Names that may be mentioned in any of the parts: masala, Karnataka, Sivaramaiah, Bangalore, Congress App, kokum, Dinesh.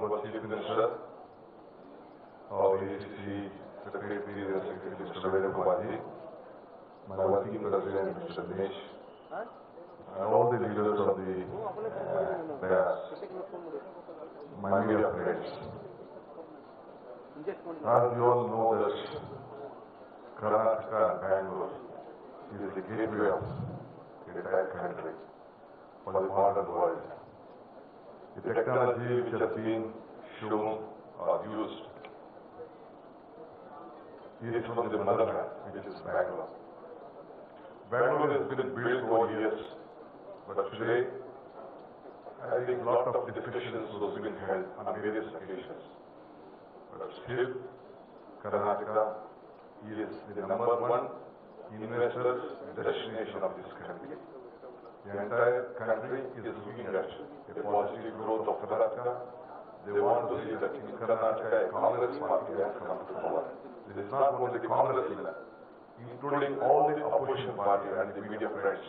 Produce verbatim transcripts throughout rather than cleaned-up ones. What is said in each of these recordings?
Chief Minister और ACC secretary secretary mister Ved Kumari, my working president Mister Dinesh, and all the leaders of the uh, my media friends. As you all know that Karnataka and Bangalore is the gateway of the entire country for the modern world. The technology which has been shown or used is from the motherland, which is Bangalore. Bangalore has been built over years, but today I think a lot of discussions was being held on various occasions. But still, Karnataka is the number one investor destination of this country. The entire country is looking at the positive growth of Karnataka. They want to see that in Karnataka, a Congress party has come to power. It is not only Congress, including all the opposition parties and the media friends,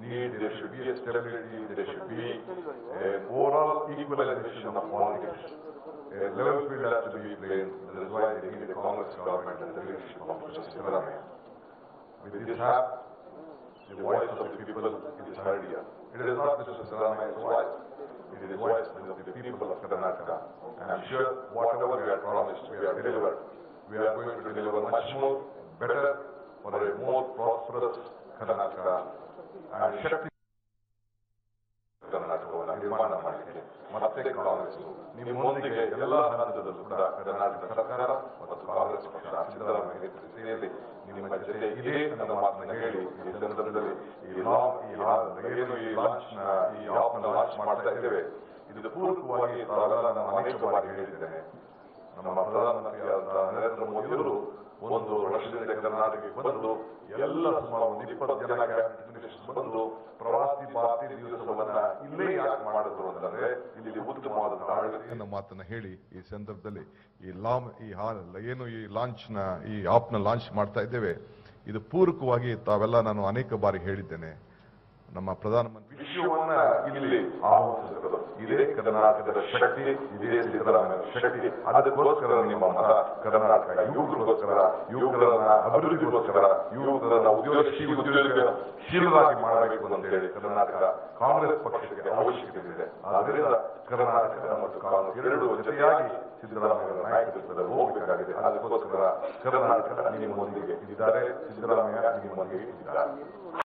need there should be a stability, there should be an overall equalization of politics. A level field has to be played. That is why they need the Congress government and the leadership of Mister Sivaramaiah. With this app, the voice of the people is heard here. It is not Mister Sivaramaiah's voice. It is the voice of the people of Karnataka. And I'm sure whatever we are promised, we are delivered. We are going to deliver much more, better, for a more prosperous Karnataka. And Shakti Karnataka, Nirmana Madike, Matte Congress, Nimundige, Yella Hanada Kuda, Karnataka Sakara, or the Congress of Sivaramaiah. ನಿಮ್ಮ ಜೊತೆ ಇದೇ ನನ್ನ ಮಾತನ್ನು ಹೇಳಿ ಈ ಸಂದರ್ಭದಲ್ಲಿ ಈ ಏನು ಈ ಲಾಂಚ್ ಈ ಆಪ್ನ ಲಾಂಚ್ ಮಾಡ್ತಾ ಇದ್ದೇವೆ. ಇದು ಪೂರಕವಾಗಿ ನಾನು ಅನೇಕ ಬಾರಿ ಹೇಳಿದ್ದೇನೆ. ನಮ್ಮ ಪ್ರಧಾನಮಂತ್ರಿಯಾದ ನರೇಂದ್ರ ಮೋದಿಯವರು ಒಂದು ವರ್ಷದಿಂದ ಕರ್ನಾಟಕಕ್ಕೆ ಬಂದು ಎಲ್ಲ ಸುಮಾರು ಒಂದು ಇಪ್ಪತ್ತು ಜನ ಕ್ಯಾಬಿನೆಟ್ ಮಿನಿಸ್ಟರ್ಸ್ ಬಂದು ಪ್ರವಾಸಿ ಭಾರತೀಯ ದಿವಸವನ್ನ ಇಲ್ಲೇ ಯಾಕೆ ಮಾಡಿದ್ರು ಅಂತಂದ್ರೆ ಇಲ್ಲಿ ಉತ್ತಮವಾದ ಮಾತನ್ನ ಹೇಳಿ ಈ ಸಂದರ್ಭದಲ್ಲಿ ಈ ಲಾಮ್ ಈ ಹಾಲ್ ಏನು ಈ ಲಾಂಚ್ನ ಈ ಆಪ್ನ ಲಾಂಚ್ ಮಾಡ್ತಾ ಇದ್ದೇವೆ. ಇದು ಪೂರಕವಾಗಿ ತಾವೆಲ್ಲ ನಾನು ಅನೇಕ ಬಾರಿ ಹೇಳಿದ್ದೇನೆ. ನಮ್ಮ ಪ್ರಧಾನಮಂತ್ರಿ ವಿಶ್ವವನ್ನ ಇಲ್ಲಿ ಆಹ್ವಾನಿಸಿದರು. ಇದೇ ಕರ್ನಾಟಕದ ಶಕ್ತಿ, ಇದೇ ಸಿದ್ದರಾಮಯ್ಯ ಶಕ್ತಿ. ಅದಕ್ಕೋಸ್ಕರ ನಿಮ್ಮ ಮತ ಕರ್ನಾಟಕ ಯುವಕರಿಗೋಸ್ಕರ, ಯುವಕರನ್ನ ಅಭಿವೃದ್ಧಿಗೋಸ್ಕರ, ಯುವಕರನ್ನ ಉದ್ಯೋಗಶೀಲ ಉದ್ಯೋಗಶೀಲರಾಗಿ ಮಾಡಬೇಕು ಅಂತ ಹೇಳಿ ಕರ್ನಾಟಕ ಕಾಂಗ್ರೆಸ್ ಪಕ್ಷಕ್ಕೆ ಅವಶ್ಯಕತೆ ಇದೆ. ಆದ್ದರಿಂದ ಕರ್ನಾಟಕ ಮತ್ತು ಕಾಂಗ್ರೆಸ್ ಎರಡು ಜೊತೆಯಾಗಿ ಸಿದ್ದರಾಮಯ್ಯ ನಾಯಕತ್ವದ ಹೋಗಬೇಕಾಗಿದೆ. ಅದಕ್ಕೋಸ್ಕರ ಕರ್ನಾಟಕ ನಿಮ್ಮೊಂದಿಗೆ ಇದ್ದಾರೆ, ಸಿದ್ದರಾಮಯ್ಯ ನಿಮ್ಮೊಂದಿಗೆ ಇದ್ದಾರೆ.